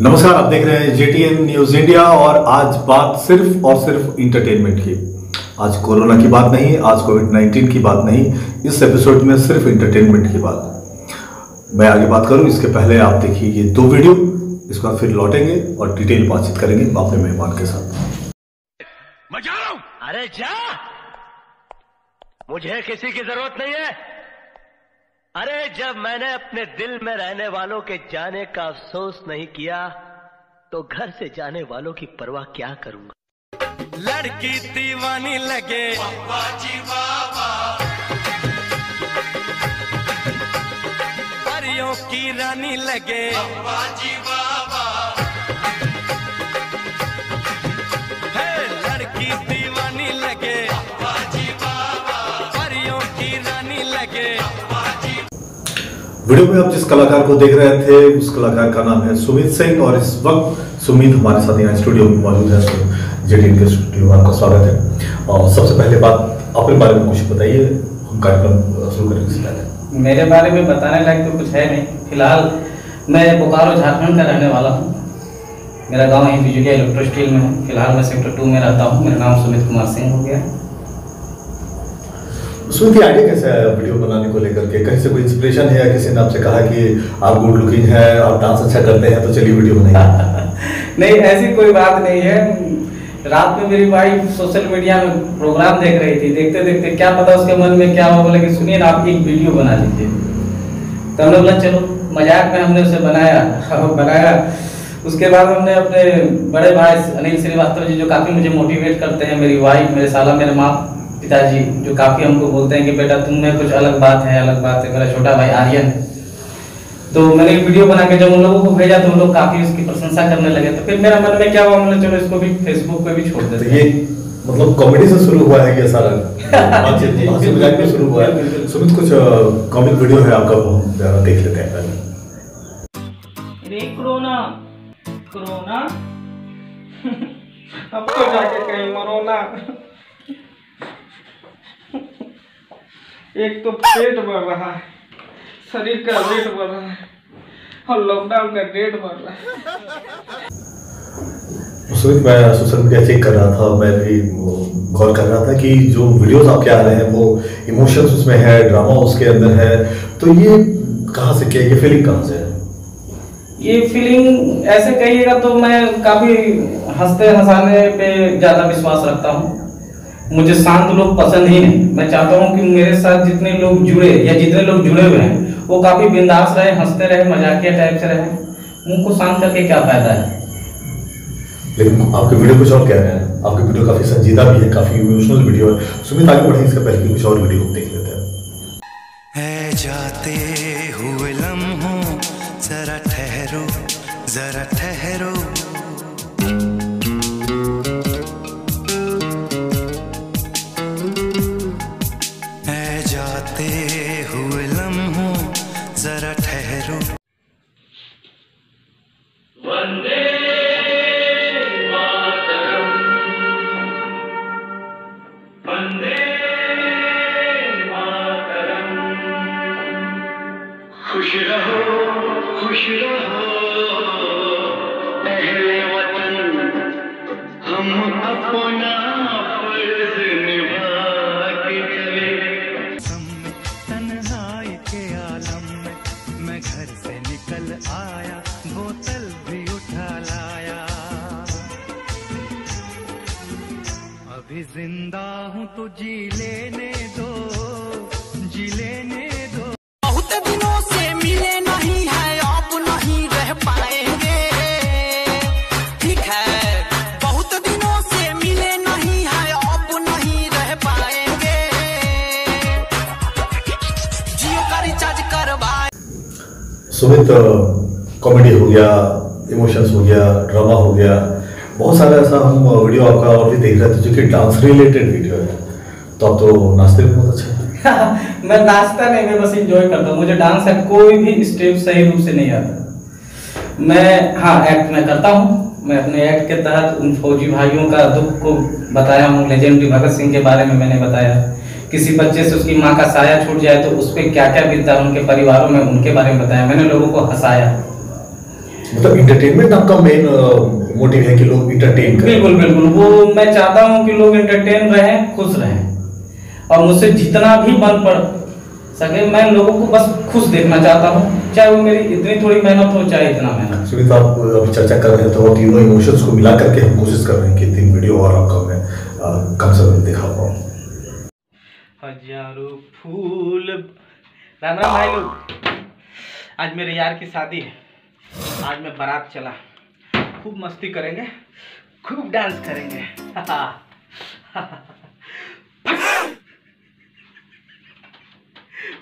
नमस्कार, आप देख रहे हैं JTN न्यूज इंडिया। और आज बात सिर्फ और सिर्फ इंटरटेनमेंट की। आज कोरोना की बात नहीं, आज कोविड-19 की बात नहीं, इस एपिसोड में सिर्फ इंटरटेनमेंट की बात मैं आगे बात करूं। इसके पहले आप देखिए ये दो वीडियो, इसके बाद फिर लौटेंगे और डिटेल बातचीत करेंगे अपने मेहमान के साथ। मैं जा रहा हूं। अरे जा, मुझे किसी की जरूरत नहीं है। अरे जब मैंने अपने दिल में रहने वालों के जाने का अफसोस नहीं किया तो घर से जाने वालों की परवाह क्या करूंगा। लड़की दीवानी लगे पापा जी बाबा, परियों की रानी लगे पापा जी बाबा। हे लड़की दीवानी लगे पापा जी बाबा, परियों की रानी लगे। वीडियो में आप जिस कलाकार को देख रहे थे उस कलाकार का नाम है सुमित सिंह, और इस वक्त सुमित हमारे साथ यहाँ स्टूडियो में मौजूद है। तो JTN के स्टूडियो में आपका स्वागत है। और सबसे पहले बात अपने बारे में कुछ बताइए, हम कार्यक्रम शुरू करने से पहले। मेरे बारे में बताने लायक तो कुछ है नहीं। फिलहाल मैं बोकारो झारखंड का रहने वाला हूँ। मेरा गाँव यहीं बिजुलिया इलेक्ट्रो स्टील में है। फिलहाल मैं सेक्टर 2 में रहता हूँ। मेरा नाम सुमित कुमार सिंह हो गया। सुमित, आइडिया कैसे आया वीडियो बनाने को लेकर के? कहीं से कोई इंस्पिरेशन है या किसी ने आपसे कहा कि आप गुड लुकिंग हैं, आप डांस अच्छा करते हैं तो चलिए वीडियो बनाइए? नहीं, ऐसी कोई बात नहीं है। रात में मेरी वाइफ सोशल मीडिया में प्रोग्राम देख रही थी, देखते देखते क्या पता उसके मन में क्या हो, बोले कि सुनिए ना आप एक वीडियो बना लीजिए। तो हमने बोला चलो, मजाक में हमने उसे बनाया। उसके बाद हमने अपने बड़े भाई अनिल श्रीवास्तव जी, जो काफ़ी मुझे मोटिवेट करते हैं, मेरी वाइफ, मेरे साला, मेरे माँ पिताजी, जो काफ़ी हमको बोलते हैं कि बेटा तुम में कुछ अलग बात है, अलग बात है। मेरा छोटा भाई आर्यन, तो मैंने वीडियो बना के जब उन लोगों को भेजा तो उन लोग काफ़ी उसकी प्रशंसा करने लगे। तो फिर मेरा मन में क्या हुआ, हमने चलो इसको भी फेसबुक पे भी छोड़ देते हैं। ये मतलब कॉमेडी से शुरू हुआ है कि सारा मजाक में शुरू हुआ है? सुमित, कुछ कॉमिक वीडियो है आपका, देख लेते हैं पहले। कोरोना कोरोना अब तो जाके कहीं मरो ना। एक तो पेट बढ़ रहा है, शरीर का रेट बढ़ रहा है, और लॉकडाउन का रेट बढ़ रहा है। मैं सोशल मीडिया चेक कर रहा था, मैं भी गौर कर रहा था कि जो वीडियोस आपके आ रहे हैं वो इमोशंस उसमें है, ड्रामा उसके अंदर है, तो ये कहाँ से, क्या ये फीलिंग कहाँ से है? ये फीलिंग ऐसे कहिएगा तो मैं काफ़ी हंसते हंसाने पे ज़्यादा विश्वास रखता हूँ। मुझे शांत लोग पसंद ही नहीं। मैं चाहता हूँ कि मेरे साथ जितने लोग जुड़े या जितने लोग जुड़े हुए हैं वो काफ़ी बिंदास रहे, हंसते रहे, मजाकिया टाइप से रहे। उनको शांत करके क्या फायदा है? लेकिन आपके वीडियो कुछ और कह रहे हैं, आपके वीडियो काफ़ी संजीदा भी है, काफ़ी इमोशनल वीडियो है। सुमित, आगे बढ़े इसके पहले कुछ और वीडियो देख लेते हैं। जाते हुए लम्हों जरा ठहरो, जरा ठहरो। जिंदा हूँ तो जी लेने दो, जी लेने दो। बहुत दिनों से मिले नहीं है, आप नहीं रह पाएंगे। ठीक है, बहुत दिनों से मिले नहीं है, आप नहीं रह पाएंगे। जियो का रिचार्ज करवाए। सुमित, कॉमेडी हो गया, इमोशंस हो गया, ड्रामा हो गया, बहुत सारा ऐसा हम वीडियो आपका और भी देख रहे थे जो कि डांस रिलेटेड वीडियो है। तो आप तो नाचते भी बहुत अच्छा है। मैं नाचता नहीं, मैं बस इंजॉय करता हूँ। मुझे डांस का कोई भी स्टेप सही रूप से नहीं आता। मैं हाँ एक्ट मैं करता हूँ। मैं अपने एक्ट के तहत उन फौजी भाइयों का दुख को बताया हूँ। लेजेंडरी भगत सिंह के बारे में मैंने बताया। किसी बच्चे से उसकी माँ का साया छूट जाए तो उस पर क्या क्या बीतता है उनके परिवारों में, उनके बारे में बताया। मैंने लोगों को हंसाया। मतलब इंटरटेनमेंट आपका मेन मोटिव है कि लोग इंटरटेन करें। बिल्कुल बिल्कुल, वो मैं चाहता हूँ कि लोग इंटरटेन रहें, खुश रहें और मुझसे जितना भी मन पड़ सके मैं लोगों को बस खुश देखना चाहता हूँ, चाहे वो मेरी इतनी थोड़ी मेहनत हो चाहे इतना मेहनत। सुमित, आप अभी चर्चा कर रहे थे और तीनों इमोशंस को मिला करके हम कोशिश कर रहे हैं कि तीन वीडियो और आपका मैं कम से कम दिखा पाऊँ। हजारों फूल। राम राम भाई लोग, आज मेरे यार की शादी है, आज मैं बारात चला, खूब मस्ती करेंगे, खूब डांस करेंगे।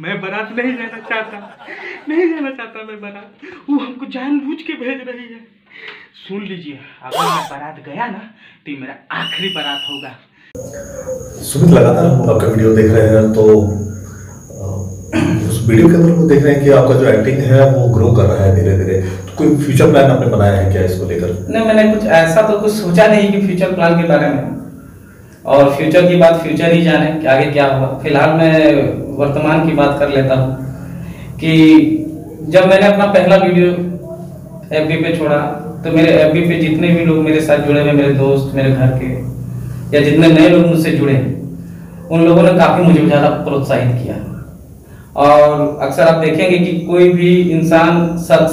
मैं बारात नहीं जाना चाहता, नहीं जाना चाहता मैं बारात, वो हमको जानबूझ के भेज रही है। सुन लीजिए, अगर मैं बारात गया ना तो मेरा आखिरी बारात होगा। सुमित, लगातार आपका वीडियो देख रहे हैं तो वीडियो के अंदर वो देख रहे हैं कि आपका जो एक्टिंग है वो ग्रो कर रहा है धीरे धीरे, तो कोई फ्यूचर प्लान आपने बनाया है क्या इसको लेकर? नहीं, मैंने कुछ ऐसा तो कुछ सोचा नहीं कि फ्यूचर प्लान के बारे में, और फ्यूचर की बात फ्यूचर ही जाने कि आगे क्या हुआ। फिलहाल मैं वर्तमान की बात कर लेता हूँ कि जब मैंने अपना पहला वीडियो FB पे छोड़ा तो मेरे FB पे जितने भी लोग मेरे साथ जुड़े हुए, मेरे दोस्त, मेरे घर के या जितने नए लोग मुझसे जुड़े, उन लोगों ने काफ़ी मुझे ज़्यादा प्रोत्साहित किया। और अक्सर आप देखेंगे कि कोई भी इंसान शख्स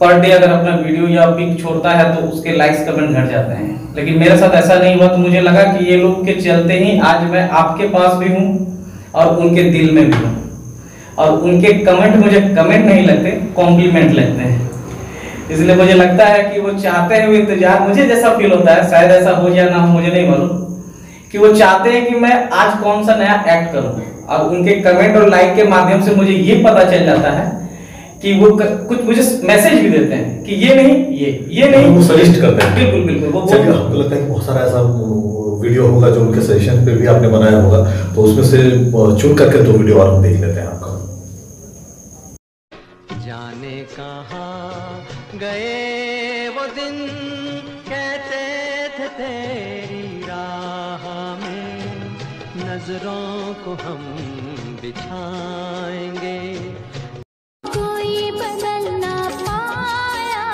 पर डे अगर अपना वीडियो या पिक छोड़ता है तो उसके लाइक्स कमेंट घट जाते हैं, लेकिन मेरे साथ ऐसा नहीं हुआ। तो मुझे लगा कि ये लोग के चलते ही आज मैं आपके पास भी हूँ और उनके दिल में भी हूँ, और उनके कमेंट मुझे कमेंट नहीं लगते, कॉम्प्लीमेंट लगते हैं। इसलिए मुझे लगता है कि वो चाहते हुए इंतजार, मुझे जैसा फील होता है, शायद ऐसा हो या ना हो मुझे नहीं मालूम, कि वो चाहते हैं कि मैं आज कौन सा नया एक्ट करूँ, और उनके कमेंट और लाइक के माध्यम से मुझे ये पता चल जाता है कि वो कुछ मुझे मैसेज भी देते हैं कि ये नहीं, ये नहीं, वो सजेस्ट करते हैं। बिल्कुल बिल्कुल, वो आपको लगता है कि बहुत सारा ऐसा वीडियो होगा जो उनके सजेशन पे भी आपने बनाया होगा, तो उसमें से चुन करके दो वीडियो और हम देख लेते हैं आपका। जाने कहां गए वो दिन, कहते थे तेरी राह में नजरों को हम बिछाएंगे, कोई बदल ना पाया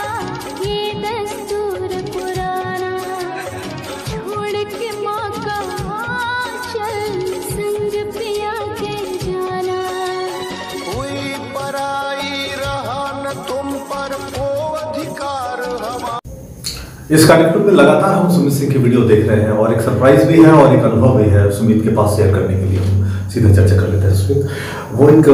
ये दस्तूर पुराना, छोड़ के माँ का चल संग पिया के जाना, कोई पराई रहा न तुम पर वो अधिकार हमारा। इस कार्यक्रम में लगातार हम सुमित सिंह की वीडियो देख रहे हैं और एक सरप्राइज भी है और एक अनुभव भी है सुमित के पास शेयर करने के लिए। हम सीधा चर्चा कर लेते हैं। सुमित, वो एक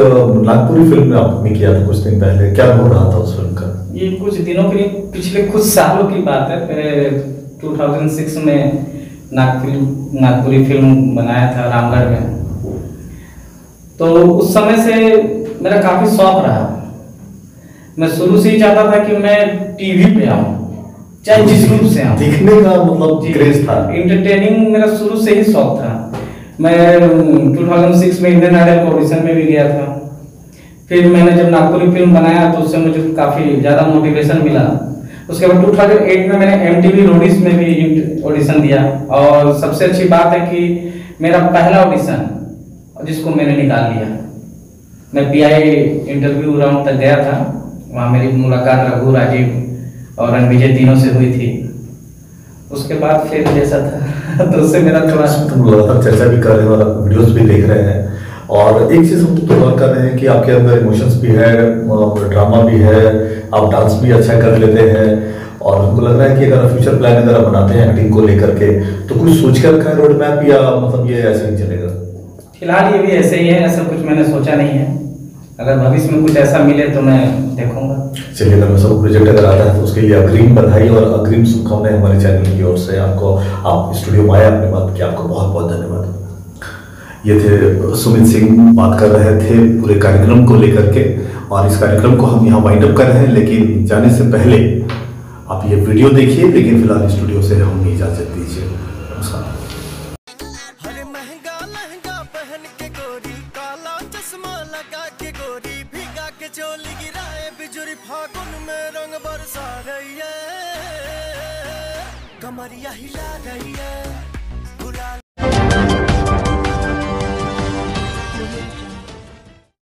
नागपुरी फिल्म में आपने किया था कुछ दिन पहले, क्या हो रहा था उस फिल्म का? ये कुछ दिनों के लिए, पिछले कुछ सालों की बात है, मेरे 2006 में नागपुरी फिल्म बनाया था रामगढ़ में, तो उस समय से मेरा काफ़ी शौक रहा। मैं शुरू से ही चाहता था कि मैं TV पे आऊँ, चाहे जिस रूप से दिखने का, मतलब क्रेज था, इंटरटेनिंग मेरा शुरू से ही शौक था। मैं 2006 में इंडियन आइडल के ऑडिशन में भी गया था, फिर मैंने जब नागपुरी फिल्म बनाया तो उससे मुझे काफ़ी ज़्यादा मोटिवेशन मिला। उसके बाद 2008 में मैंने MTV रोडिस में भी ऑडिशन दिया, और सबसे अच्छी बात है कि मेरा पहला ऑडिशन जिसको मैंने निकाल लिया। मैं PI इंटरव्यू राउंड तक गया था, वहाँ मेरी मुलाकात रघु राजीव और रंग विजय तीनों से हुई थी। उसके बाद फिर जैसा था तो उससे मेरा थोड़ा लगातार चर्चा भी कर रहे हैं और वीडियोस भी देख रहे हैं, और एक चीज़ हम तो गौर कर रहे हैं कि आपके अंदर इमोशंस भी है, ड्रामा भी है, आप डांस भी अच्छा कर लेते हैं, और हमको लग रहा है कि अगर फ्यूचर प्लान अगर आप बनाते हैं एक्टिंग को लेकर के तो कुछ सोच कर रखा है रोड मैप, या मतलब ये ऐसे ही चलेगा? फिलहाल ये भी ऐसे ही है, ऐसा कुछ मैंने सोचा नहीं है। अगर भविष्य में कुछ ऐसा मिले तो मैं देखूंगा। चलिए, अगर मैं सब प्रोजेक्ट अगर आता है तो उसके लिए अग्रिम बधाई और अग्रिम शुभकामनाएं हमारे चैनल की ओर से आपको। आप स्टूडियो में आए अपने बात की, आपको बहुत बहुत धन्यवाद। ये थे सुमित सिंह, बात कर रहे थे पूरे कार्यक्रम को लेकर के, और इस कार्यक्रम को हम यहाँ वाइंड अप कर रहे हैं, लेकिन जाने से पहले आप ये वीडियो देखिए, लेकिन फिलहाल स्टूडियो से हमें इजाज़त दीजिए। नमस्कार। चोली गिराए बिजुरी फागुन में रंग बरसा रही है, कमरिया हिला रही है।